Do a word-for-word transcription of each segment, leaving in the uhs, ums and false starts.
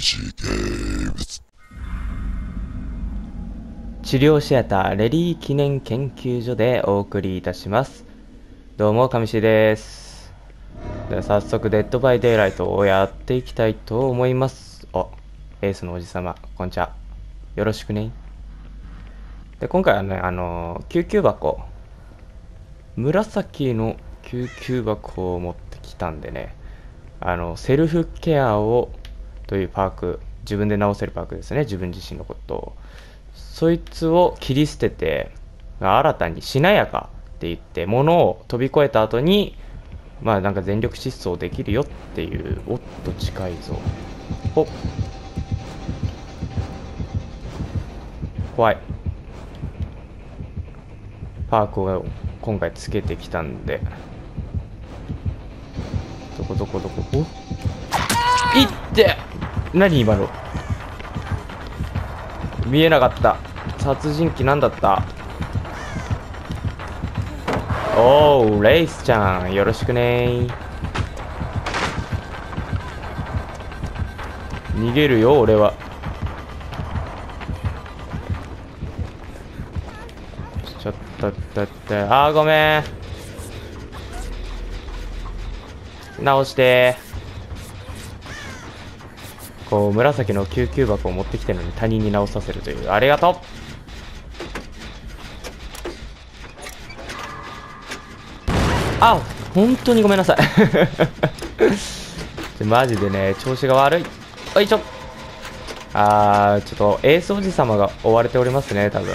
エムシー ゲームズ治療シアターレリー記念研究所でお送りいたします。どうも上石です。では早速デッドバイデイライトをやっていきたいと思います。あ、エースのおじさまこんにちは、よろしくね。で今回はね、あの救急箱、紫の救急箱を持ってきたんでね、あのセルフケアをというパーク、自分で直せるパークですね、自分自身のことを。そいつを切り捨てて、新たにしなやかって言って、物を飛び越えた後に、まあなんか全力疾走できるよっていう、おっと近いぞ。おっ。怖い。パークを今回つけてきたんで。どこどこどこ、おっ。いって何今の見えなかった。殺人鬼なんだった。おお、レイスちゃんよろしくね。逃げるよ俺は。ちょっとっとっと、あーごめん、直してー。こう紫の救急箱を持ってきてるのに他人に直させるという、ありがとう。あ、本当にごめんなさいマジでね調子が悪い。よいしょ。あーちょっとエースおじ様が追われておりますね多分。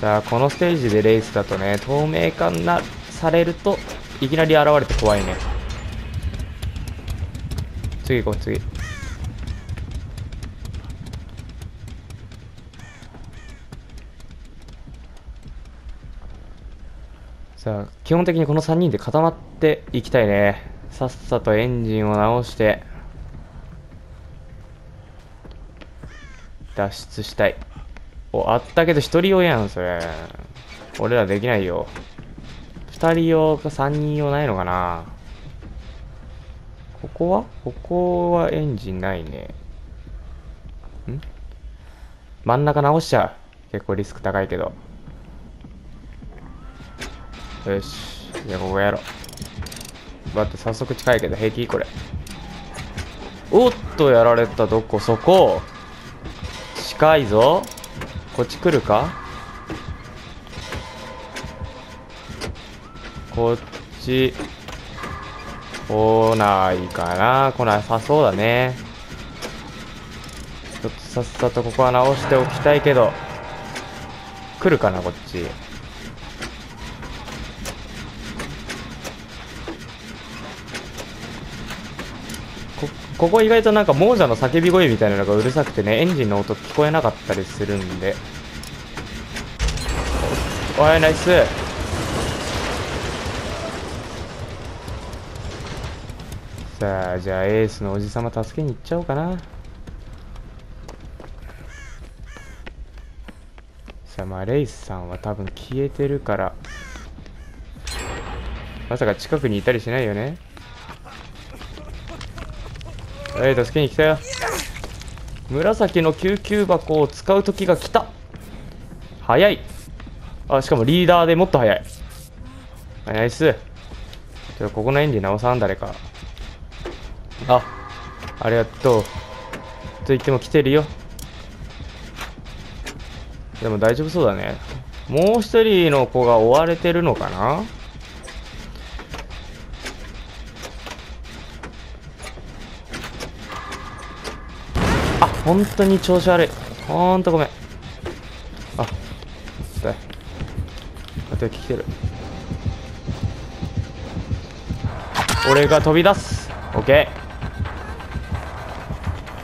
さあこのステージでレースだとね、透明感なされるといきなり現れて怖いね。次行こう次。さあ基本的にこのさんにんで固まっていきたいね。さっさとエンジンを直して脱出したい。お、あったけどひとり用やんそれ。俺らできないよ。ふたり用かさんにん用ないのかな。ここはここはエンジンないね。ん真ん中直しちゃう。結構リスク高いけど。よし。じゃあここやろう。待って、早速近いけど平気これ。おっと、やられた。どこそこ近いぞ。こっち来るかこっち来ないかな。来なさそうだね。ちょっとさっさとここは直しておきたいけど、来るかなこっち。こここ意外となんか亡者の叫び声みたいなのがうるさくてね、エンジンの音聞こえなかったりするんで。おいナイス。さあじゃあエースのおじさま助けに行っちゃおうかな。さあまあレイスさんは多分消えてるから、まさか近くにいたりしないよね。はい助けに来たよ。紫の救急箱を使う時が来た。早い。あしかもリーダーでもっと早い。ナイス。じゃあここのエンジン直さん誰か。あ、ありがとう。と言っても来てるよ。でも大丈夫そうだね。もう一人の子が追われてるのかな。あ、本当に調子悪い。ほんとごめん。あ、痛い。あと来てる。俺が飛び出す。オッケー。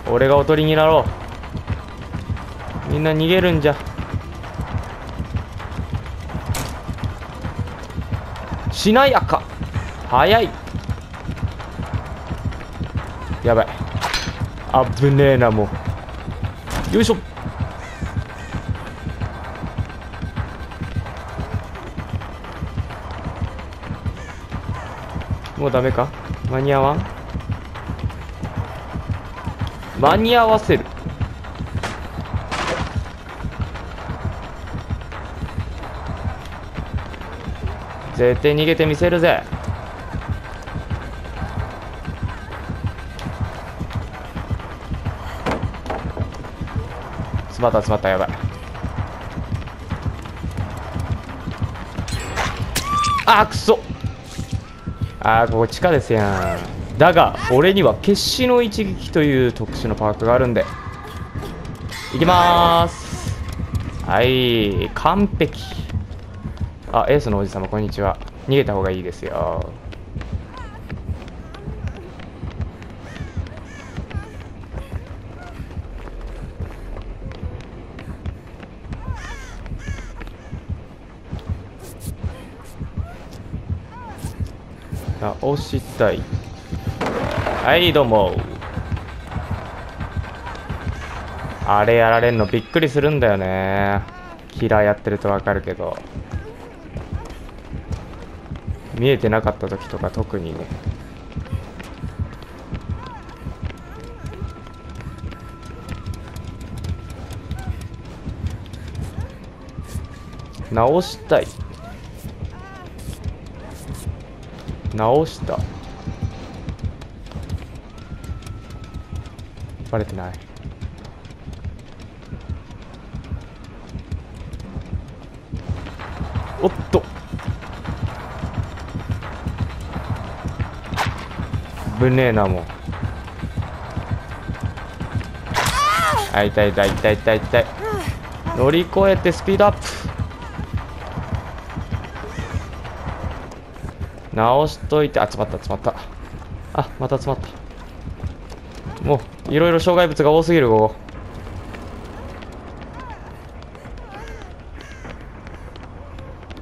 俺がおとりになろう。みんな逃げるんじゃ。しなやか早い。やばい、あぶねえなもう。よいしょ。もうダメか、間に合わん、間に合わせる。絶対逃げてみせるぜ。詰まった詰まった、やばい。あーくそ、あーここ地下ですやん。だが俺には決死の一撃という特殊なパークがあるんで行きまーす。はい、完璧。あ、エースのおじさま、こんにちは。逃げた方がいいですよ。倒したい。はい、どうも。あれやられんのびっくりするんだよね。キラーやってるとわかるけど。見えてなかった時とか特にね。直したい、直した、バレてない。おっと、危ねえな、もう。あ、痛い痛い痛い痛い痛い。乗り越えてスピードアップ。直しといて、あ、詰まった詰まった。あ、また詰まった。もういろいろ障害物が多すぎる、ここ。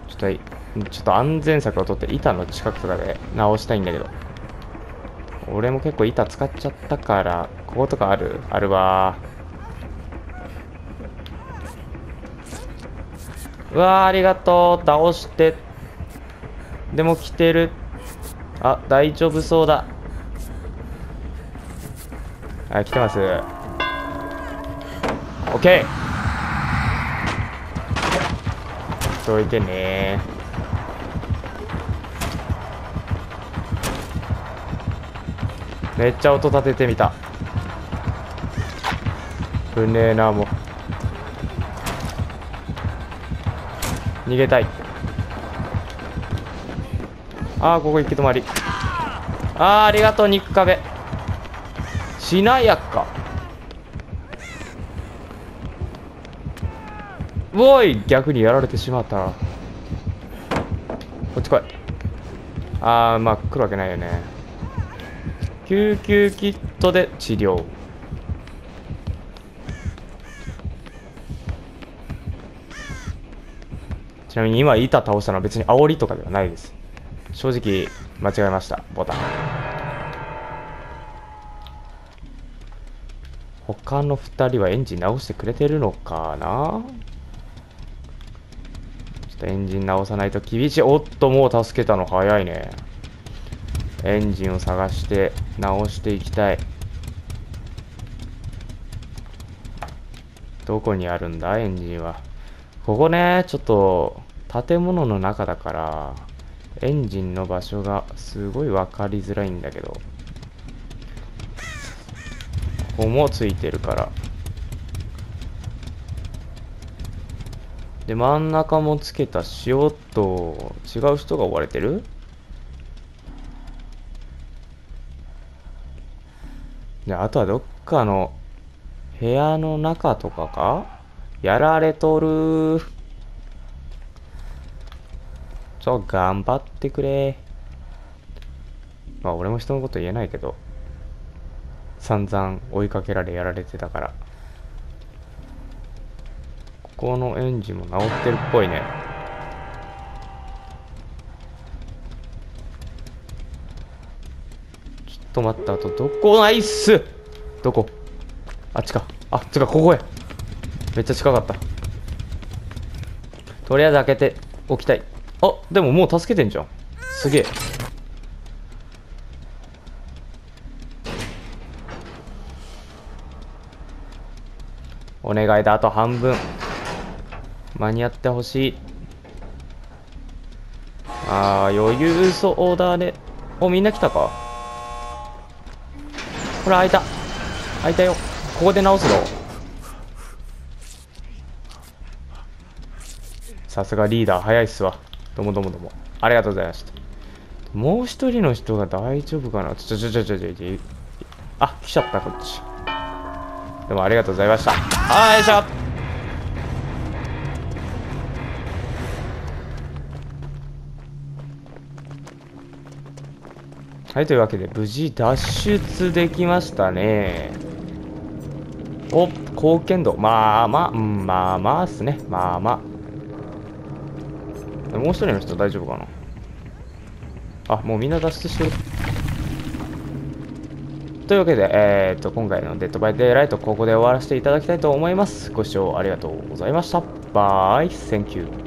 ちょっといい、ちょっと安全策を取って板の近くとかで直したいんだけど。俺も結構板使っちゃったから。こことかあるあるわー。うわー、ありがとう。倒して、でも来てる。あ、大丈夫そうだ。あ、来てます。 OK、 どいてねー。めっちゃ音立ててみた。ぶねえな、もう逃げたい。ああ、ここ行き止まり。ああ、ありがとう肉壁。しなやか。おい、逆にやられてしまった。こっち来い。ああ、まあ来るわけないよね。救急キットで治療。ちなみに今板倒したのは別に煽りとかではないです。正直間違えました、ボタン。他のふたりはエンジン直してくれてるのかな。ちょっとエンジン直さないと厳しい。おっと、もう助けたの早いね。エンジンを探して直していきたい。どこにあるんだエンジンは。ここね、ちょっと建物の中だからエンジンの場所がすごい分かりづらいんだけど、ここもついてるから。で、真ん中もつけたし、おっと違う人が追われてるね。あとはどっかの部屋の中とかか。やられとる。ちょ、頑張ってくれ。まあ俺も人のこと言えないけど、散々追いかけられやられてたから。ここのエンジンも直ってるっぽいね。ちょっと待った、あとどこ。ナイス。どこ。あっちか。あっちか、ここや。めっちゃ近かった。とりあえず開けておきたい。あ、でももう助けてんじゃん。すげえ。お願いだ、あと半分間に合ってほしい。あー余裕そうだね。おみんな来たか。ほら開いた開いたよ。ここで直すぞ。さすがリーダー早いっすわ。どうもどうもどうもありがとうございました。もう一人の人が大丈夫かな。ちょちょちょちょちょちょ、あ来ちゃったこっち。どうもありがとうございました。はい、よいしょ。はい、というわけで無事脱出できましたね。お、貢献度まあまあ、うん、まあまあっすね。まあまあ。もう一人の人大丈夫かな。あ、もうみんな脱出してる。というわけで、えー、っと今回のデッドバイデイライトここで終わらせていただきたいと思います。ご視聴ありがとうございました。バイセンキュー。